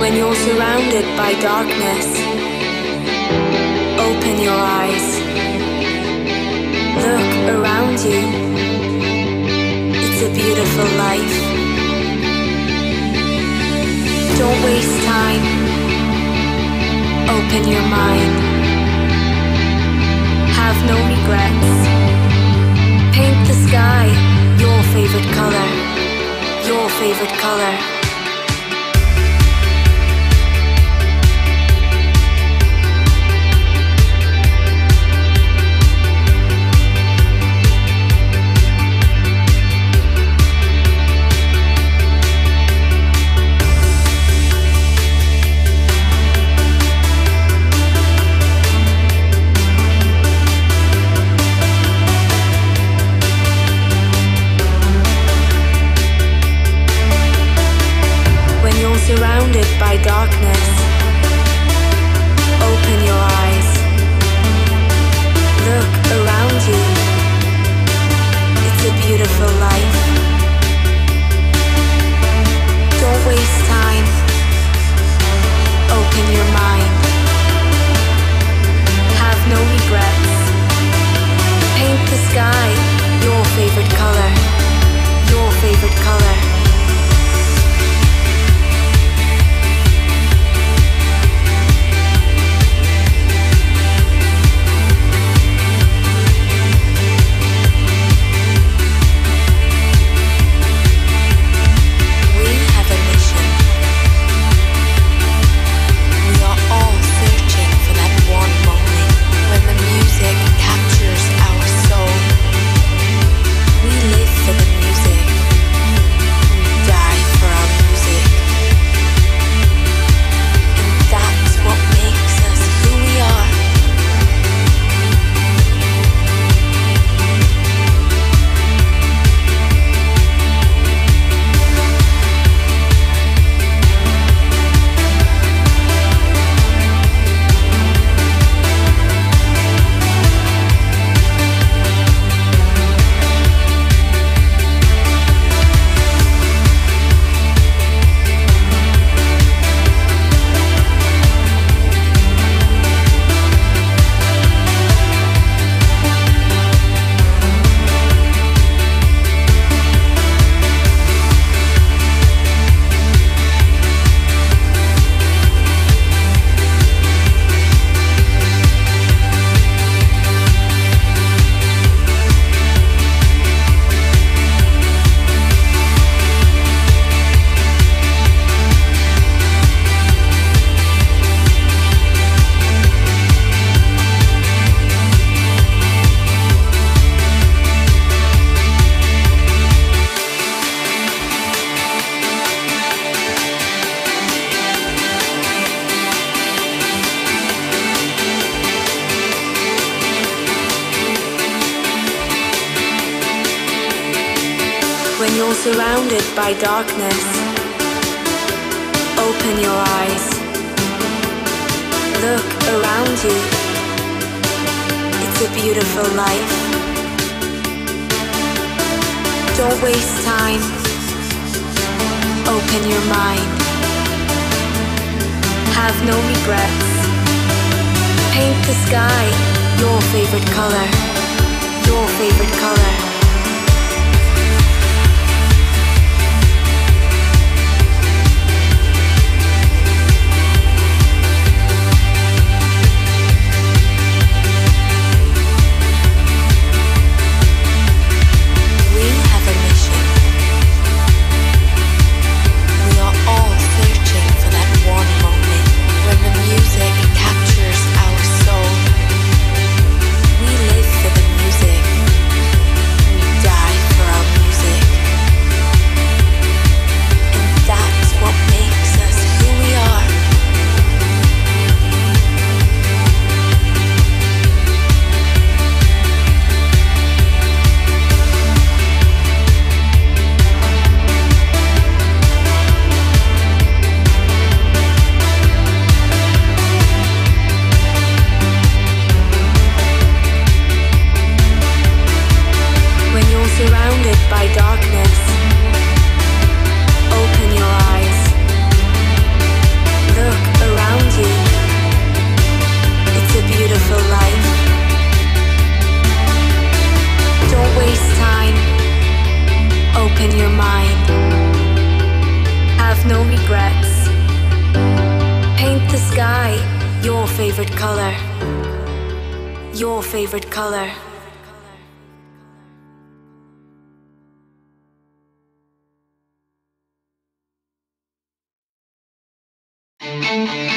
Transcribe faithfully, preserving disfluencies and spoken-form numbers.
When you're surrounded by darkness, open your eyes. Look around you. It's a beautiful life. Don't waste time. Open your mind. Have no regrets. Paint the sky your favorite color. Your favorite color. Surrounded by darkness, open your eyes. Look around you. It's a beautiful life. Don't waste time. Open your mind. Have no regrets. Paint the sky your favorite color. Your favorite color. When you're surrounded by darkness, open your eyes. Look around you. It's a beautiful life. Don't waste time. Open your mind. Have no regrets. Paint the sky your favorite color. Your favorite color. Music mine. Have no regrets. Paint the sky your favorite color. Your favorite color. Thank you.